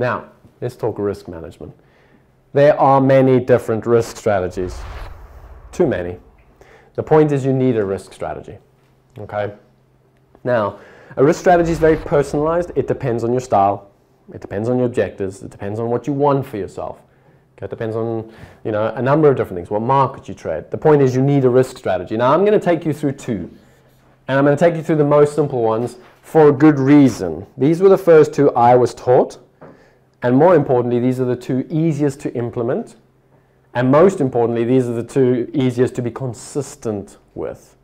Now, let's talk risk management. There are many different risk strategies. Too many. The point is you need a risk strategy. Okay? Now, a risk strategy is very personalized. It depends on your style. It depends on your objectives. It depends on what you want for yourself. Okay? It depends on, you know, a number of different things, what market you trade. The point is you need a risk strategy. Now, I'm going to take you through two. And I'm going to take you through the most simple ones for a good reason. These were the first two I was taught. And more importantly, these are the two easiest to implement. And most importantly, these are the two easiest to be consistent with.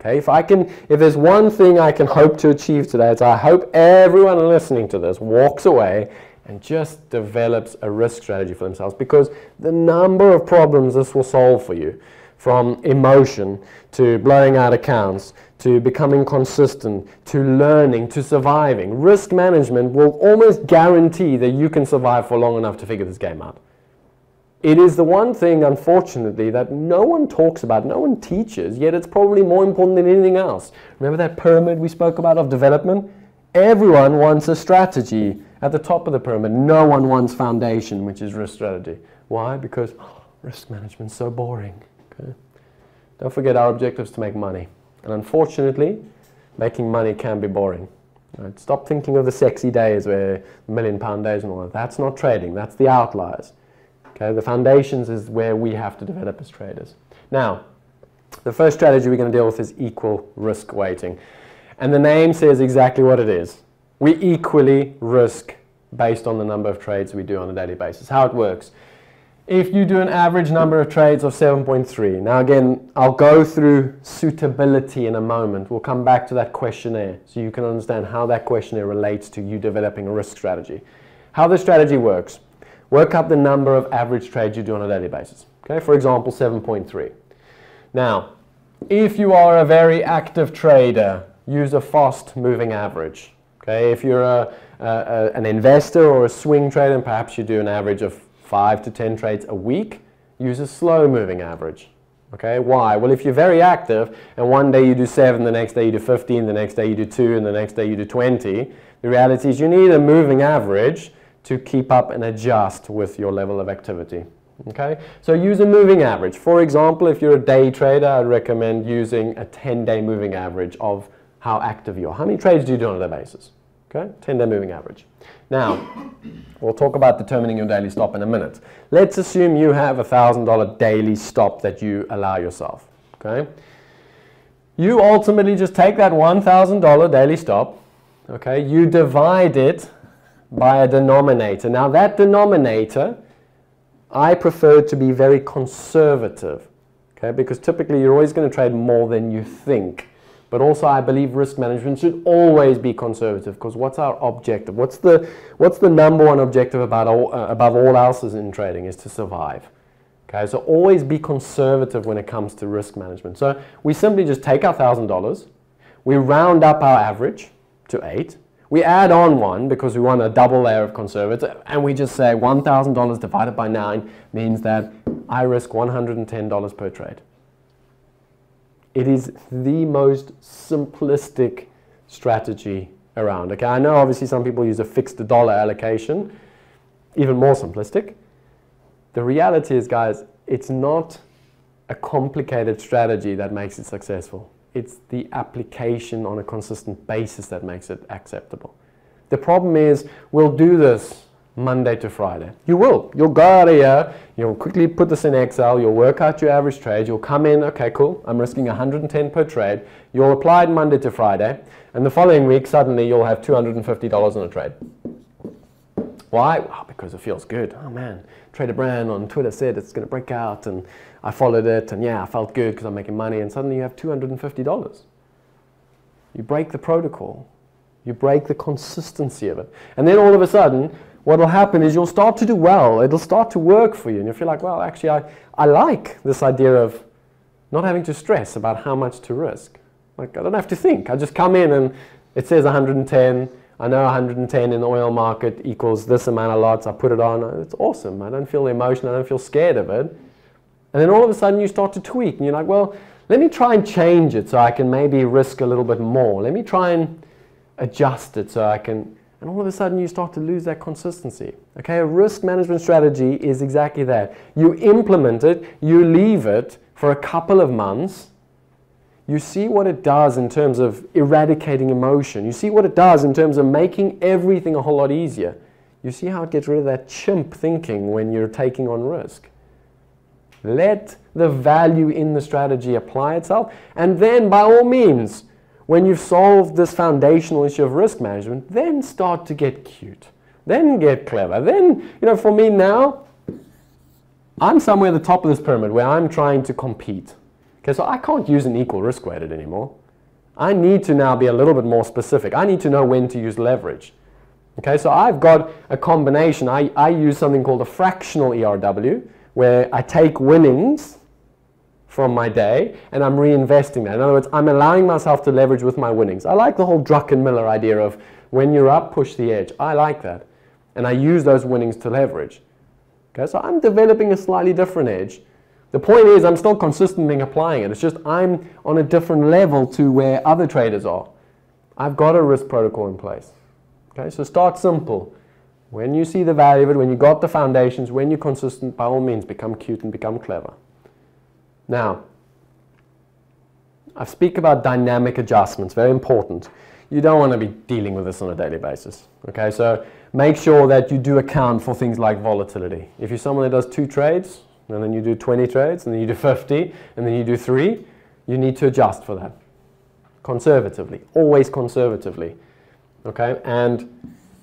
Okay, if there's one thing I can hope to achieve today, it's I hope everyone listening to this walks away and just develops a risk strategy for themselves, because the number of problems this will solve for you, from emotion, to blowing out accounts, to becoming consistent, to learning, to surviving. Risk management will almost guarantee that you can survive for long enough to figure this game out. It is the one thing, unfortunately, that no one talks about, no one teaches, yet it's probably more important than anything else. Remember that pyramid we spoke about of development? Everyone wants a strategy at the top of the pyramid. No one wants foundation, which is risk strategy. Why? Because risk management's so boring. Okay. Don't forget our objective is to make money. And unfortunately, making money can be boring. Right? Stop thinking of the sexy days where £1 million days and all that. That's not trading. That's the outliers. Okay? The foundations is where we have to develop as traders. Now, the first strategy we're going to deal with is equal risk weighting. And the name says exactly what it is. We equally risk based on the number of trades we do on a daily basis. How it works. If you do an average number of trades of 7.3, now again, I'll go through suitability in a moment. We'll come back to that questionnaire so you can understand how that questionnaire relates to you developing a risk strategy. How the strategy works. Work up the number of average trades you do on a daily basis. Okay, for example, 7.3. Now, if you are a very active trader, use a fast moving average. Okay, if you're an investor or a swing trader, and perhaps you do an average of 5 to 10 trades a week, use a slow moving average. Okay, why? Well, if you're very active and one day you do 7, the next day you do 15, the next day you do 2, and the next day you do 20, the reality is you need a moving average to keep up and adjust with your level of activity. Okay, so use a moving average. For example, if you're a day trader, I'd recommend using a 10-day moving average of how active you are. How many trades do you do on a day basis? Okay, 10-day moving average. Now, we'll talk about determining your daily stop in a minute. Let's assume you have a $1,000 daily stop that you allow yourself. Okay, you ultimately just take that $1,000 daily stop. Okay, you divide it by a denominator. Now, that denominator, I prefer to be very conservative. Okay, because typically you're always going to trade more than you think. But also, I believe risk management should always be conservative, because what's our objective? What's the number one objective above all else in trading is to survive. Okay, so always be conservative when it comes to risk management. So we simply just take our $1,000, we round up our average to 8, we add on 1 because we want a double layer of conservative, and we just say $1,000 divided by 9 means that I risk $110 per trade. It is the most simplistic strategy around. Okay, I know obviously some people use a fixed dollar allocation, even more simplistic. The reality is, guys, it's not a complicated strategy that makes it successful. It's the application on a consistent basis that makes it acceptable. The problem is, we'll do this Monday to Friday. You will. You'll go out of here, you'll quickly put this in Excel, you'll work out your average trade, you'll come in, okay, cool, I'm risking 110 per trade. You'll apply it Monday to Friday, and the following week, suddenly, you'll have $250 on a trade. Why? Well, because it feels good. Oh, man, Trader Brand on Twitter said it's going to break out, and I followed it, and yeah, I felt good because I'm making money, and suddenly you have $250. You break the protocol. You break the consistency of it. And then all of a sudden, what will happen is you'll start to do well. It'll start to work for you. And you'll feel like, well, actually, I like this idea of not having to stress about how much to risk. Like, I don't have to think. I just come in and it says 110. I know 110 in the oil market equals this amount of lots. I put it on. It's awesome. I don't feel the emotion. I don't feel scared of it. And then all of a sudden, you start to tweak. And you're like, well, let me try and change it so I can maybe risk a little bit more. Let me try and adjust it so I can... and all of a sudden you start to lose that consistency. Okay, a risk management strategy is exactly that. You implement it, you leave it for a couple of months, you see what it does in terms of eradicating emotion, you see what it does in terms of making everything a whole lot easier. You see how it gets rid of that chimp thinking when you're taking on risk. Let the value in the strategy apply itself, and then by all means, when you've solved this foundational issue of risk management, then start to get cute, then get clever, then, you know, for me now, I'm somewhere at the top of this pyramid where I'm trying to compete. Okay, so I can't use an equal risk weighted anymore. I need to now be a little bit more specific. I need to know when to use leverage. Okay, so I've got a combination. I use something called a fractional ERW, where I take winnings from my day and I'm reinvesting that. In other words, I'm allowing myself to leverage with my winnings. I like the whole Druckenmiller idea of when you're up, push the edge. I like that. And I use those winnings to leverage. Okay, so I'm developing a slightly different edge. The point is, I'm still consistently applying it. It's just I'm on a different level to where other traders are. I've got a risk protocol in place. Okay, so start simple. When you see the value of it, when you got the foundations, when you're consistent, by all means, become cute and become clever. Now, I speak about dynamic adjustments, very important. You don't want to be dealing with this on a daily basis. Okay, so make sure that you do account for things like volatility. If you're someone that does 2 trades, and then you do 20 trades, and then you do 50, and then you do 3, you need to adjust for that. Conservatively, always conservatively. Okay, and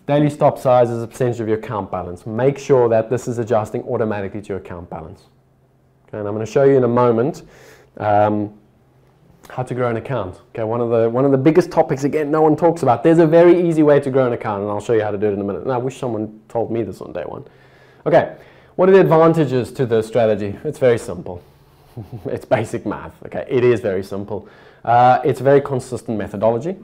daily stop size is a percentage of your account balance. Make sure that this is adjusting automatically to your account balance. Okay, and I'm going to show you in a moment how to grow an account. Okay, one of the biggest topics, again, no one talks about. There's a very easy way to grow an account, and I'll show you how to do it in a minute. And I wish someone told me this on day one. Okay. What are the advantages to the strategy? It's very simple. It's basic math. Okay, it is very simple. It's a very consistent methodology.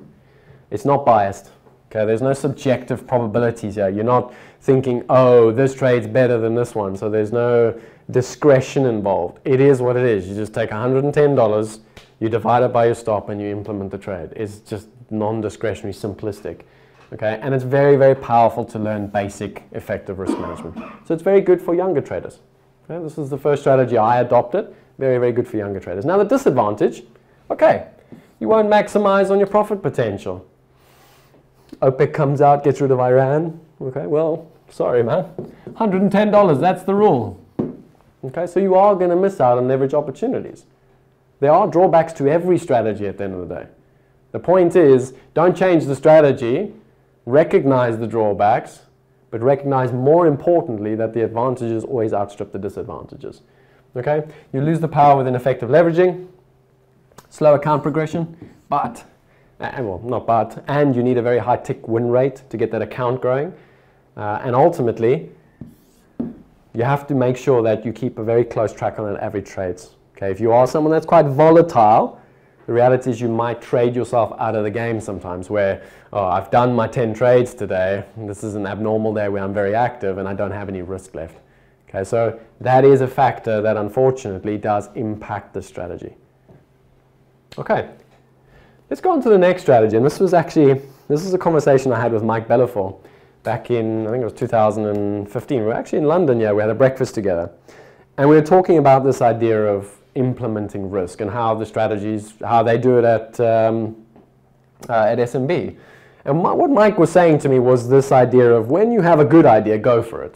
It's not biased. Okay, there's no subjective probabilities here. You're not thinking, oh, this trade's better than this one, so there's no discretion involved. It is what it is. You just take $110, you divide it by your stop, and you implement the trade. It's just non-discretionary, simplistic. Okay, and it's very, very powerful to learn basic effective risk management. So it's very good for younger traders. Okay, this is the first strategy I adopted. Very, very good for younger traders. Now the disadvantage, okay, you won't maximize on your profit potential. OPEC comes out, gets rid of Iran. Okay, well, sorry man, $110, that's the rule. Okay, so you are going to miss out on leverage opportunities. There are drawbacks to every strategy at the end of the day. The point is, don't change the strategy. Recognize the drawbacks, but recognize more importantly that the advantages always outstrip the disadvantages. Okay? You lose the power with ineffective leveraging, slow account progression, but, well, not but, and you need a very high tick win rate to get that account growing. And ultimately, you have to make sure that you keep a very close track on average trades. Okay? If you are someone that's quite volatile, the reality is you might trade yourself out of the game sometimes where, oh, I've done my 10 trades today, and this is an abnormal day where I'm very active and I don't have any risk left. Okay, so that is a factor that unfortunately does impact the strategy. Okay, let's go on to the next strategy, and this was actually, this is a conversation I had with Mike Bellafore back in, I think it was 2015. We were actually in London, yeah, we had a breakfast together, and we were talking about this idea of implementing risk and how the strategies, how they do it at SMB. And what Mike was saying to me was this idea of when you have a good idea, go for it.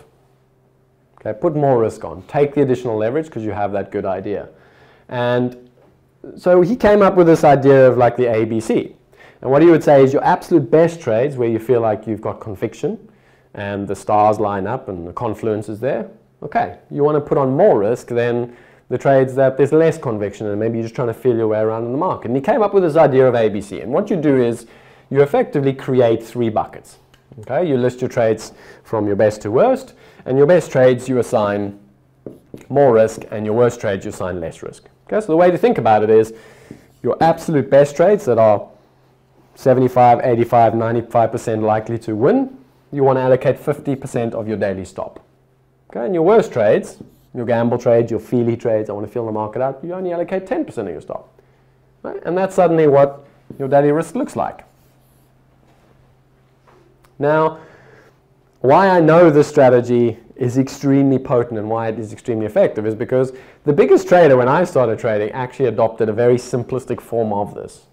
Okay, put more risk on. Take the additional leverage because you have that good idea. And so he came up with this idea of like the ABC. And what he would say is your absolute best trades where you feel like you've got conviction and the stars line up and the confluence is there. Okay, you want to put on more risk than the trades that there's less conviction and maybe you're just trying to feel your way around in the market. And he came up with this idea of ABC. And what you do is you effectively create 3 buckets. Okay, you list your trades from your best to worst, and your best trades you assign more risk and your worst trades you assign less risk. Okay, so the way to think about it is your absolute best trades that are 75, 85, 95% likely to win, you want to allocate 50% of your daily stop. Okay, and your worst trades, your gamble trades, your feely trades, I want to feel the market out, you only allocate 10% of your stop. Right? And that's suddenly what your daily risk looks like. Now, why I know this strategy is extremely potent and why it is extremely effective is because the biggest trader, when I started trading, actually adopted a very simplistic form of this.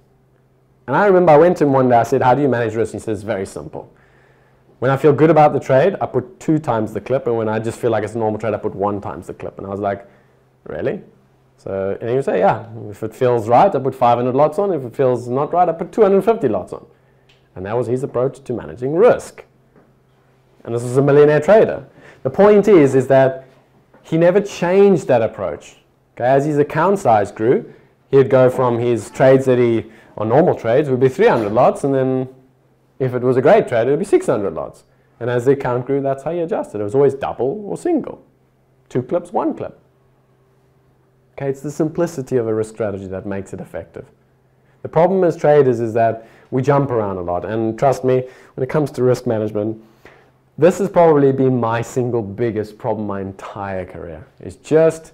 And I remember I went to him one day, I said, how do you manage risk? And he says, it's very simple. When I feel good about the trade, I put 2 times the clip, and when I just feel like it's a normal trade, I put 1 times the clip. And I was like, really? So, and he would say, yeah, if it feels right, I put 500 lots on. If it feels not right, I put 250 lots on. And that was his approach to managing risk. And this was a millionaire trader. The point is that he never changed that approach. Okay? As his account size grew, he'd go from his trades that he, or normal trades, would be 300 lots, and then if it was a great trade, it would be 600 lots. And as the account grew, that's how he adjusted. It was always double or single. 2 clips, 1 clip. Okay, it's the simplicity of a risk strategy that makes it effective. The problem as traders is that we jump around a lot, and trust me, when it comes to risk management, this has probably been my single biggest problem my entire career. It's just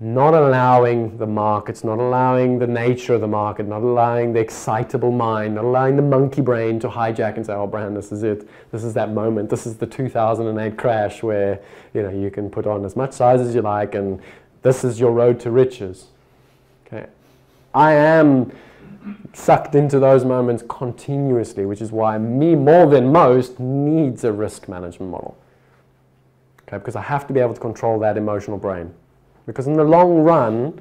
not allowing the markets, not allowing the nature of the market, not allowing the excitable mind, not allowing the monkey brain to hijack and say, oh, Bran, this is it. This is that moment. This is the 2008 crash where, you know, you can put on as much size as you like and this is your road to riches. Okay. I am sucked into those moments continuously, which is why me more than most needs a risk management model. Okay, because I have to be able to control that emotional brain. Because in the long run,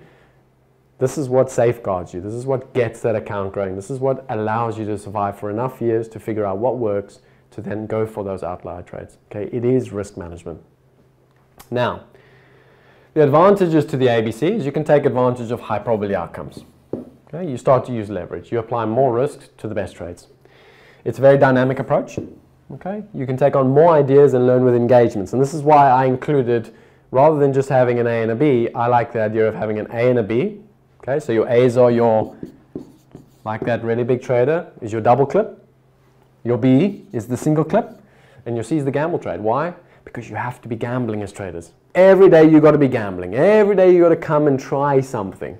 this is what safeguards you. This is what gets that account growing. This is what allows you to survive for enough years to figure out what works to then go for those outlier trades. Okay, it is risk management. Now, the advantages to the ABC is you can take advantage of high probability outcomes. Okay, you start to use leverage. You apply more risk to the best trades. It's a very dynamic approach. Okay, you can take on more ideas and learn with engagements. And this is why I included, rather than just having an A and a B, I like the idea of having an A and a B. Okay, so your A's are your, like that really big trader, is your double clip. Your B is the single clip. And your C is the gamble trade. Why? Because you have to be gambling as traders. Every day you've got to be gambling. Every day you've got to come and try something.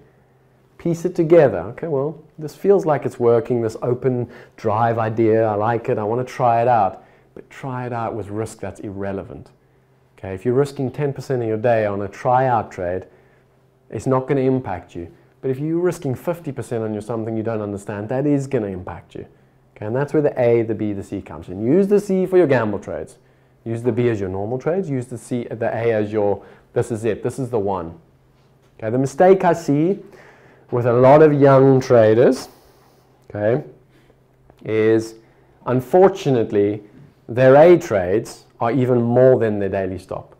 Piece it together. Okay, well, this feels like it's working, this open drive idea. I like it. I want to try it out. But try it out with risk that's irrelevant. Okay, if you're risking 10% of your day on a try-out trade, it's not going to impact you. But if you're risking 50% on your something you don't understand, that is going to impact you. Okay, and that's where the A, the B, the C comes in. Use the C for your gamble trades. Use the B as your normal trades. Use the A as your, this is it, this is the one. Okay, the mistake I see with a lot of young traders, okay, is unfortunately their A trades are even more than their daily stop.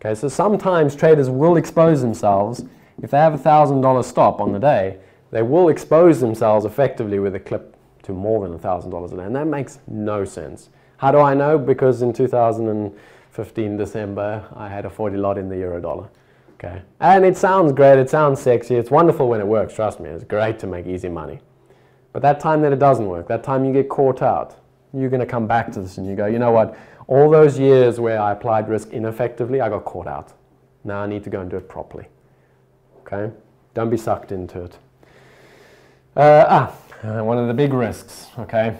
Okay, so sometimes traders will expose themselves. If they have a $1,000 stop on the day, they will expose themselves effectively with a clip to more than $1,000 a day, and that makes no sense. How do I know? Because in 2015 December, I had a 40 lot in the euro dollar. Okay, and it sounds great, it sounds sexy, it's wonderful when it works, trust me, it's great to make easy money. But that time that it doesn't work, that time you get caught out, you're going to come back to this and you go, you know what? All those years where I applied risk ineffectively, I got caught out. Now I need to go and do it properly. Okay? Don't be sucked into it. One of the big risks, okay?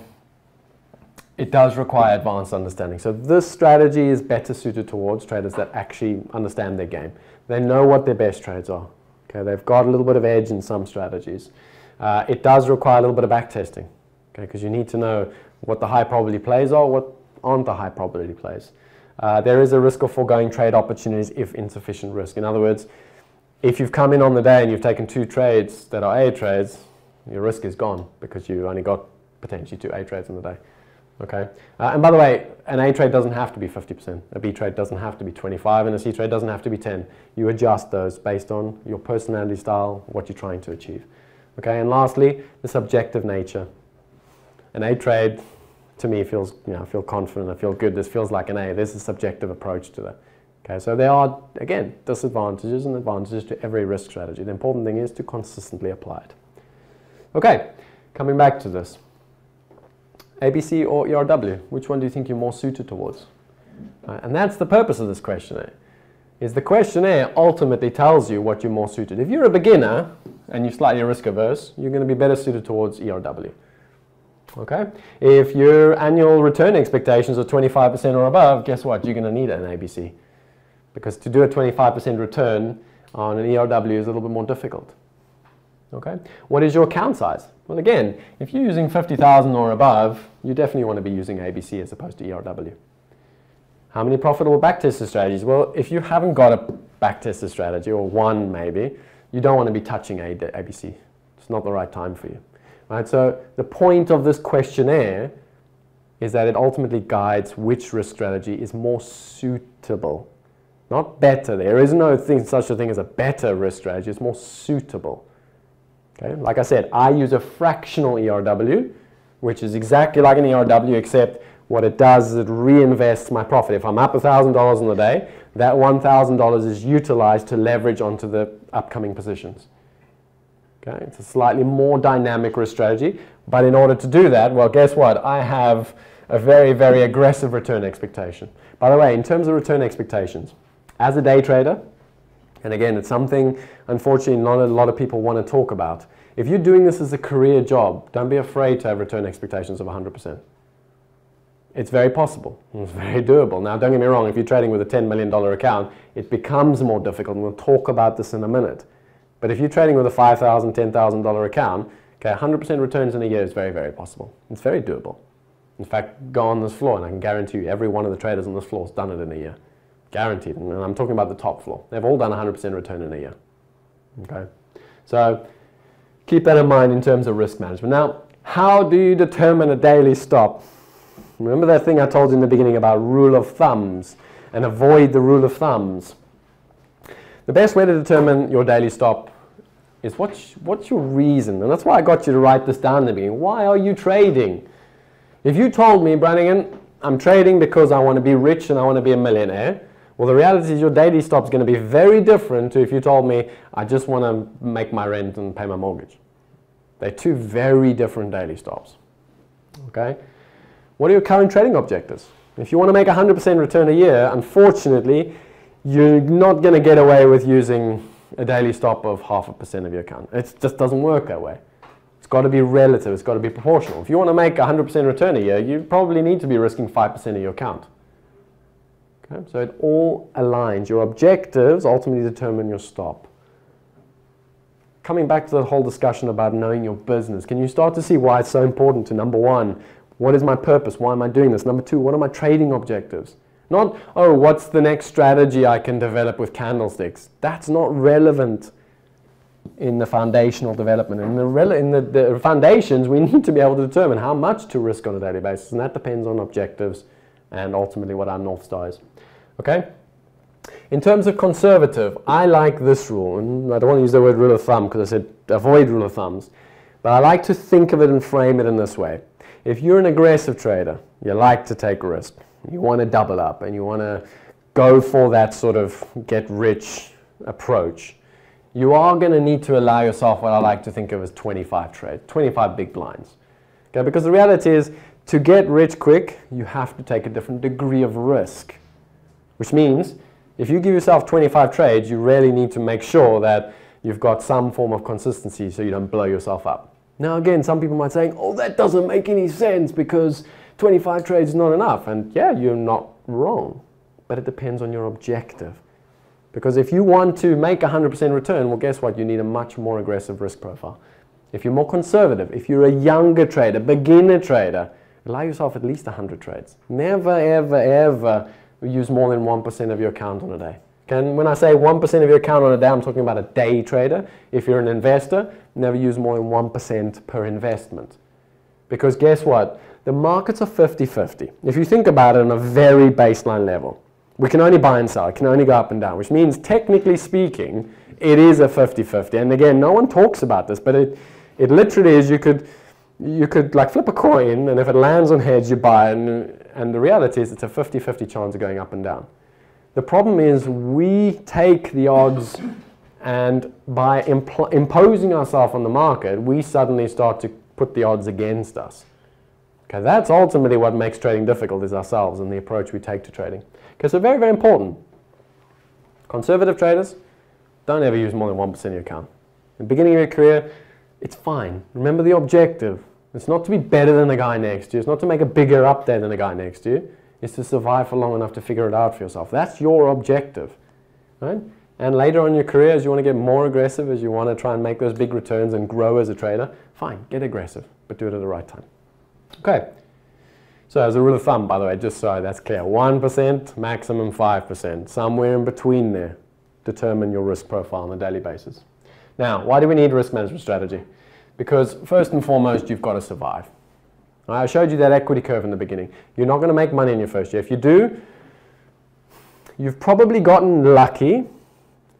It does require advanced understanding. So this strategy is better suited towards traders that actually understand their game. They know what their best trades are. Okay? They've got a little bit of edge in some strategies. It does require a little bit of backtesting, okay? Because you need to know what the high probability plays are, what aren't the high probability plays. There is a risk of foregoing trade opportunities if insufficient risk. In other words, if you've come in on the day and you've taken 2 trades that are A trades, your risk is gone because you only got potentially 2 A trades in the day. Okay. And by the way, an A trade doesn't have to be 50%. A B trade doesn't have to be 25%, and a C trade doesn't have to be 10%. You adjust those based on your personality style, what you're trying to achieve. Okay. And lastly, the subjective nature. An A trade, to me, feels, you know, I feel confident, I feel good, this feels like an A. There's a subjective approach to that. Okay, so there are, again, disadvantages and advantages to every risk strategy. The important thing is to consistently apply it. Okay, coming back to this. ABC or ERW, which one do you think you're more suited towards? And that's the purpose of this questionnaire, is the questionnaire ultimately tells you what you're more suited. If you're a beginner and you're slightly risk averse, you're going to be better suited towards ERW. Okay, if your annual return expectations are 25% or above, guess what? You're going to need an ABC, because to do a 25% return on an ERW is a little bit more difficult. Okay, what is your account size? Well, again, if you're using 50,000 or above, you definitely want to be using ABC as opposed to ERW. How many profitable backtester strategies? Well, if you haven't got a backtester strategy, or one maybe, you don't want to be touching ABC. It's not the right time for you. Right, so the point of this questionnaire is that it ultimately guides which risk strategy is more suitable. Not better. There is no thing, such a thing as a better risk strategy. It's more suitable. Okay? Like I said, I use a fractional ERW, which is exactly like an ERW, except what it does is it reinvests my profit. If I'm up $1,000 in the day, that $1,000 is utilized to leverage onto the upcoming positions. Okay? It's a slightly more dynamic risk strategy, but in order to do that, well, guess what? I have a very, very aggressive return expectation. By the way, in terms of return expectations, as a day trader, and again, it's something, unfortunately, not a lot of people want to talk about. If you're doing this as a career job, don't be afraid to have return expectations of 100%. It's very possible. It's very doable. Now, don't get me wrong, if you're trading with a $10 million account, it becomes more difficult, and we'll talk about this in a minute. But if you're trading with a $5,000, $10,000 account, okay, 100% returns in a year is very, very possible. It's very doable. In fact, go on this floor, and I can guarantee you every one of the traders on this floor has done it in a year. Guaranteed. And I'm talking about the top floor. They've all done 100% return in a year. Okay? So keep that in mind in terms of risk management. Now, how do you determine a daily stop? Remember that thing I told you in the beginning about rule of thumbs, and avoid the rule of thumbs. The best way to determine your daily stop is what's your reason? And that's why I got you to write this down in the beginning. Why are you trading? If you told me, Brannigan, I'm trading because I want to be rich and I want to be a millionaire, well, the reality is your daily stop is going to be very different to if you told me, I just want to make my rent and pay my mortgage. They're two very different daily stops. Okay? What are your current trading objectives? If you want to make 100% return a year, unfortunately, you're not going to get away with using a daily stop of 0.5% of your account. It just doesn't work that way. It's got to be relative. It's got to be proportional. If you want to make 100% return a year, you probably need to be risking 5% of your account. Okay? So it all aligns. Your objectives ultimately determine your stop. Coming back to the whole discussion about knowing your business, can you start to see why it's so important to, number one, what is my purpose? Why am I doing this? Number two, what are my trading objectives? Not, oh, what's the next strategy I can develop with candlesticks? That's not relevant in the foundational development. In the foundations, we need to be able to determine how much to risk on a daily basis, and that depends on objectives and ultimately what our North Star is. Okay? In terms of conservative, I like this rule, and I don't want to use the word rule of thumb because I said avoid rule of thumbs, but I like to think of it and frame it in this way. If you're an aggressive trader, you like to take risk, you want to double up, and you want to go for that sort of get-rich approach, you are going to need to allow yourself what I like to think of as 25 trades, 25 big blinds. Okay? Because the reality is, to get rich quick, you have to take a different degree of risk. Which means, if you give yourself 25 trades, you really need to make sure that you've got some form of consistency so you don't blow yourself up. Now again, some people might say, oh, that doesn't make any sense because 25 trades is not enough. And yeah, you're not wrong, but it depends on your objective. Because if you want to make 100% return, well, guess what? You need a much more aggressive risk profile. If you're more conservative, if you're a younger trader, beginner trader, allow yourself at least 100 trades. Never, ever, ever use more than 1% of your account on a day. And when I say 1% of your account on a day, I'm talking about a day trader. If you're an investor, never use more than 1% per investment. Because guess what? The markets are 50-50. If you think about it on a very baseline level, we can only buy and sell. It can only go up and down, which means technically speaking, it is a 50-50. And again, no one talks about this, but it literally is. You could like flip a coin, and if it lands on heads, you buy. And the reality is it's a 50-50 chance of going up and down. The problem is we take the odds, and by imposing ourselves on the market, we suddenly start to put the odds against us. Okay, that's ultimately what makes trading difficult, is ourselves and the approach we take to trading. Okay, so very, very important. Conservative traders, don't ever use more than 1% of your account. In the beginning of your career, it's fine. Remember the objective. It's not to be better than the guy next to you. It's not to make a bigger update than the guy next to you. It's to survive for long enough to figure it out for yourself. That's your objective, right? And later on in your career, as you want to get more aggressive, as you want to try and make those big returns and grow as a trader, fine, get aggressive, but do it at the right time. Okay. So as a rule of thumb, by the way, just so that's clear, 1%, maximum 5%, somewhere in between there, determine your risk profile on a daily basis. Now, why do we need risk management strategy? Because first and foremost, you've got to survive. I showed you that equity curve in the beginning. You're not going to make money in your first year. If you do, you've probably gotten lucky,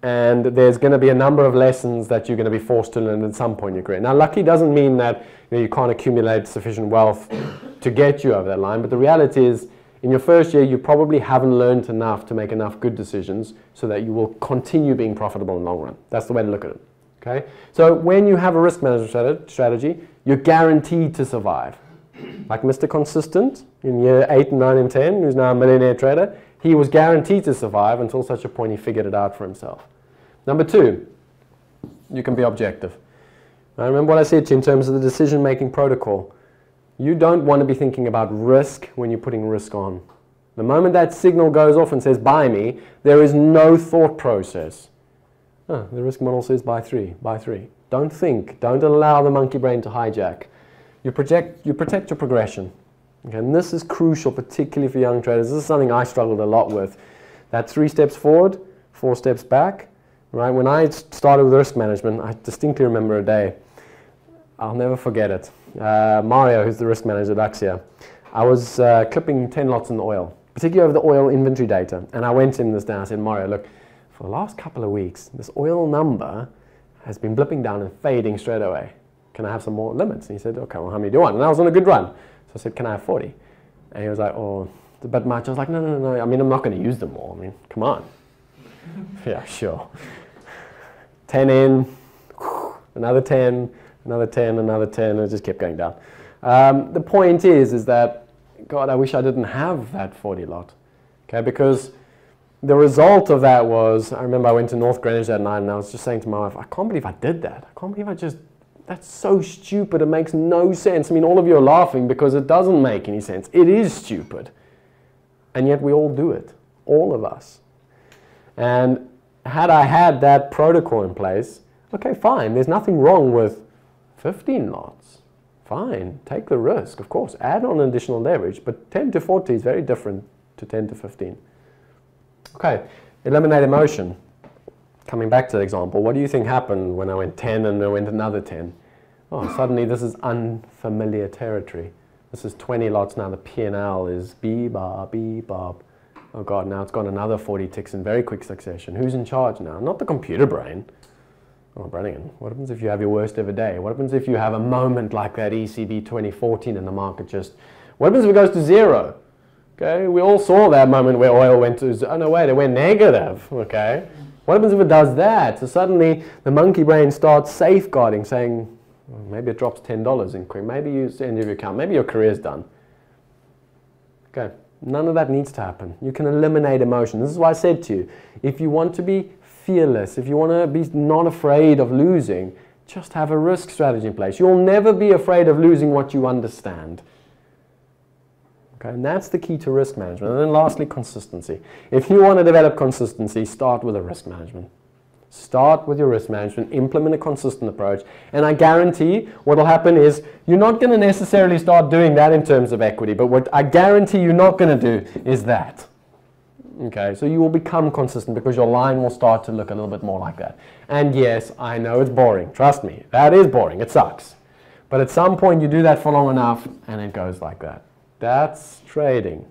and there's going to be a number of lessons that you're going to be forced to learn at some point in your career. Now, lucky doesn't mean that you can't accumulate sufficient wealth to get you over that line, but the reality is, in your first year, you probably haven't learned enough to make enough good decisions so that you will continue being profitable in the long run. That's the way to look at it. Okay? So when you have a risk management strategy, you're guaranteed to survive. Like Mr. Consistent in year 8, 9, and 10, who's now a millionaire trader, he was guaranteed to survive until such a point he figured it out for himself. Number two, you can be objective. Now, remember what I said to you in terms of the decision-making protocol. You don't want to be thinking about risk when you're putting risk on. The moment that signal goes off and says, buy me, there is no thought process. Oh, the risk model says, buy three, buy three. Don't think. Don't allow the monkey brain to hijack. You protect your progression. Okay, and this is crucial, particularly for young traders. This is something I struggled a lot with. That 3 steps forward, 4 steps back. Right? When I started with risk management, I distinctly remember a day. I'll never forget it. Mario, who's the risk manager at Axia, I was clipping 10 lots in the oil, particularly over the oil inventory data. And I went to him this day and I said, Mario, look, for the last couple of weeks, this oil number has been blipping down and fading straight away. Can I have some more limits? And he said, okay, well, how many do you want? And I was on a good run. So I said, can I have 40? And he was like, oh, but much. I was like, no, no, no, no. I mean, I'm not going to use them all. I mean, come on. Yeah, sure. 10 in, another 10, another 10, another 10, and it just kept going down. The point is that, God, I wish I didn't have that 40 lot. Okay, because the result of that was, I remember I went to North Greenwich that night and I was just saying to my wife, I can't believe I did that. I can't believe I just... That's so stupid, it makes no sense. I mean, all of you are laughing because it doesn't make any sense. It is stupid. And yet we all do it, all of us. And had I had that protocol in place, okay, fine, there's nothing wrong with 15 lots. Fine, take the risk, of course. Add on additional leverage, but 10 to 40 is very different to 10 to 15. Okay, eliminate emotion. Coming back to the example, what do you think happened when I went 10 and I went another 10? Oh, suddenly this is unfamiliar territory. This is 20 lots now, the P&L is bee-bob, bee-bob. Oh God, now it's gone another 40 ticks in very quick succession. Who's in charge now? Not the computer brain. Oh, Brannigan, what happens if you have your worst ever day? What happens if you have a moment like that ECB 2014 and the market just... What happens if it goes to zero? Okay, we all saw that moment where oil went to... Oh, no, wait, it went negative, okay? What happens if it does that? So suddenly the monkey brain starts safeguarding, saying, well, maybe it drops $10 in quick, maybe it's the end of your account, maybe your career's done. Okay, none of that needs to happen. You can eliminate emotion. This is why I said to you, if you want to be fearless, if you want to be not afraid of losing, just have a risk strategy in place. You'll never be afraid of losing what you understand. Okay, and that's the key to risk management. And then lastly, consistency. If you want to develop consistency, start with a risk management. Start with your risk management, implement a consistent approach, and I guarantee what will happen is you're not going to necessarily start doing that in terms of equity, but what I guarantee you're not going to do is that. Okay, so you will become consistent because your line will start to look a little bit more like that. And yes, I know it's boring. Trust me, that is boring. It sucks. But at some point you do that for long enough and it goes like that. That's trading.